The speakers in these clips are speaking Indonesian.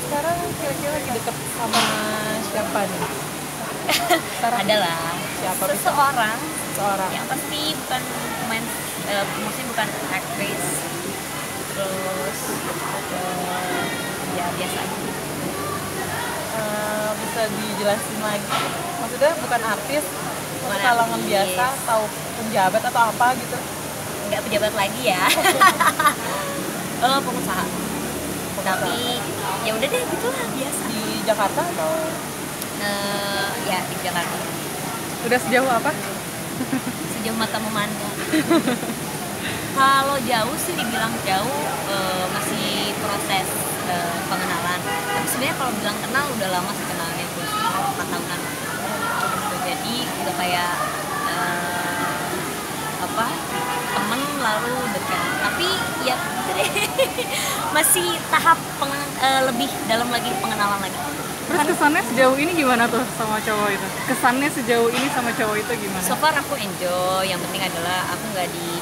sekarang kira-kira lagi deket sama siapa nih? Adalah siapa? Seseorang yang pasti bukan main, maksudnya bukan aktris, terus ya biasa aja. Bisa dijelasin lagi, maksudnya bukan artis, kalangan biasa atau penjabat atau apa gitu? Enggak pejabat lagi ya. Pengusaha. Tapi ya udah deh, gitulah biasa. Di Jakarta atau? Ya di Jakarta. Udah sejauh apa? Sejauh mata memandang. Kalau jauh sih dibilang jauh, masih proses pengenalan. Tapi sebenarnya kalau bilang kenal udah lama sih kenalnya, 4 tahunan. Jadi udah kayak temen lalu dekat. Tapi ya masih tahap lebih dalam lagi, pengenalan lagi. Terus kesannya sejauh ini gimana tuh sama cowok itu? Kesannya sejauh ini sama cowok itu gimana? So far aku enjoy. Yang penting adalah aku nggak di,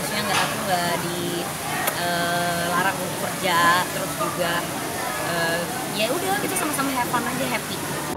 maksudnya aku nggak dilarang untuk kerja. Terus juga ya udah gitu, sama-sama have fun aja, happy.